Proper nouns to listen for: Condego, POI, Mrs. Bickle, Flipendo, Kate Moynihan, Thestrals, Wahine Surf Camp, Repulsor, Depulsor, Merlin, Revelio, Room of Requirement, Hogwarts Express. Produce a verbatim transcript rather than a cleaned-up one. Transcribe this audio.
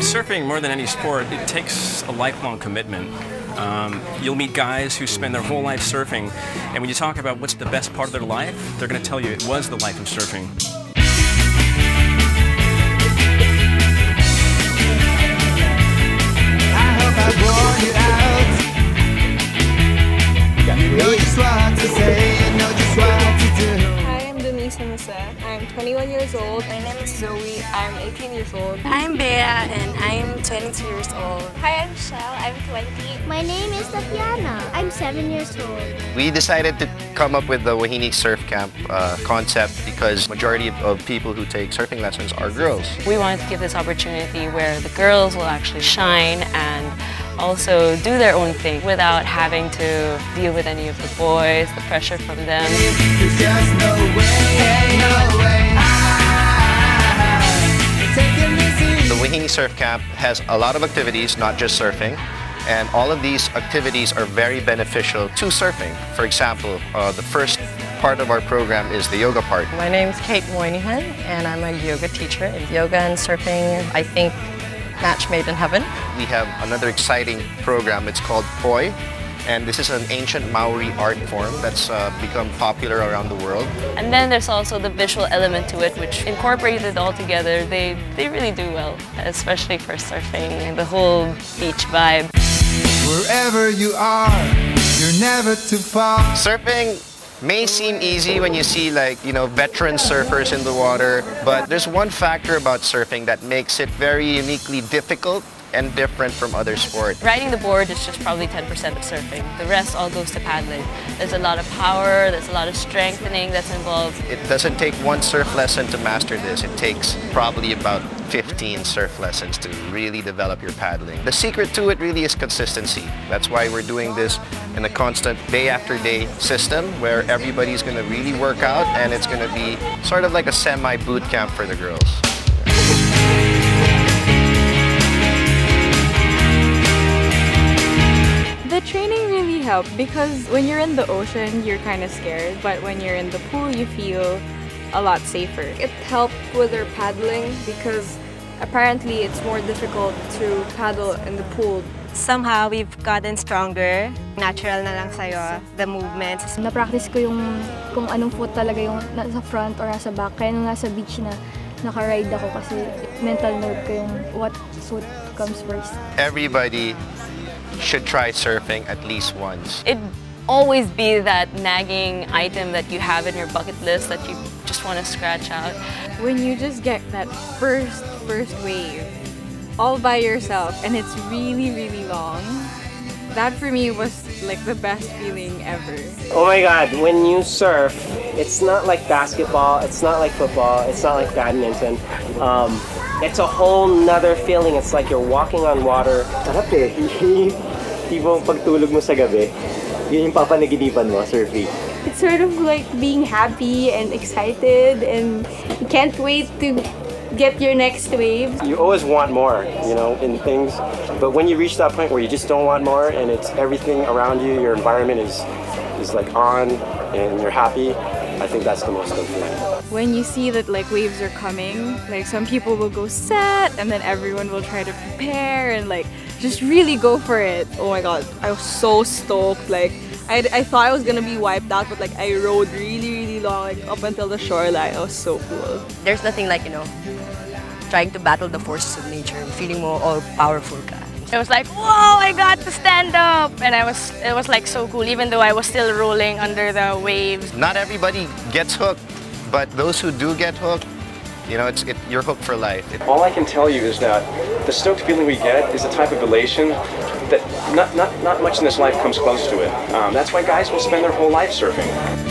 Surfing, more than any sport, it takes a lifelong commitment. Um, you'll meet guys who spend their whole life surfing, and when you talk about what's the best part of their life, they're going to tell you it was the life of surfing. I'm twenty-one years old. My name is Zoe. I'm eighteen years old. I'm Bea and I'm twenty-two years old. Hi, I'm Shell. I'm twenty. My name is Tatiana. I'm seven years old. We decided to come up with the Wahine Surf Camp uh, concept because majority of people who take surfing lessons are girls. We wanted to give this opportunity where the girls will actually shine and also do their own thing without having to deal with any of the boys, the pressure from them. There's just no way, no way. The Wahine Surf Camp has a lot of activities, not just surfing, and all of these activities are very beneficial to surfing. For example, uh, the first part of our program is the yoga part. My name is Kate Moynihan and I'm a yoga teacher. And yoga and surfing, I think, match made in heaven. We have another exciting program. It's called P O I, and this is an ancient Maori art form that's uh, become popular around the world. And then there's also the visual element to it, which incorporated it all together. They, they really do well, especially for surfing and the whole beach vibe. Wherever you are, you're never too far. Surfing may seem easy when you see, like, you know, veteran surfers in the water, but there's one factor about surfing that makes it very uniquely difficult and different from other sports. Riding the board is just probably ten percent of surfing. The rest all goes to paddling. There's a lot of power, there's a lot of strengthening that's involved. It doesn't take one surf lesson to master this. It takes probably about fifteen surf lessons to really develop your paddling. The secret to it really is consistency. That's why we're doing this in a constant day after day system where everybody's going to really work out, and it's going to be sort of like a semi-boot camp for the girls. Because when you're in the ocean, you're kind of scared, but when you're in the pool, you feel a lot safer. It helped with our paddling because apparently it's more difficult to paddle in the pool. Somehow we've gotten stronger. Natural na lang sa'yo, the movements. Na-practice ko yung kung anong foot talaga yung nasa front or nasa back. Kaya nung nasa beach na, naka-ride ako kasi mental note ko yung what suit comes first. Everybody should try surfing at least once. It'd always be that nagging item that you have in your bucket list that you just want to scratch out. When you just get that first, first wave all by yourself and it's really, really long, that for me was like the best feeling ever. Oh my God, when you surf, it's not like basketball, it's not like football, it's not like badminton. Um, It's a whole nother feeling. It's like you're walking on water. Sarap eh. Tipong pagtulog mo sa gabi, yun yung papanaginipan mo, surfing. It's sort of like being happy and excited and you can't wait to get your next wave. You always want more, you know, in things. But when you reach that point where you just don't want more and it's everything around you, your environment is, is like on and you're happy, I think that's the most fulfilling. When you see that like waves are coming, like some people will go set and then everyone will try to prepare and like just really go for it. Oh my God, I was so stoked. Like I, I thought I was gonna be wiped out, but like I rode really, really long, like up until the shoreline. It was so cool. There's nothing like, you know, trying to battle the forces of nature, feeling more all powerful. It was like, whoa, I got to stand up! And I was, it was like so cool, even though I was still rolling under the waves. Not everybody gets hooked. But those who do get hooked, you know, it's, it, you're hooked for life. It All I can tell you is that the stoked feeling we get is a type of elation that not, not, not much in this life comes close to it. Um, that's why guys will spend their whole life surfing.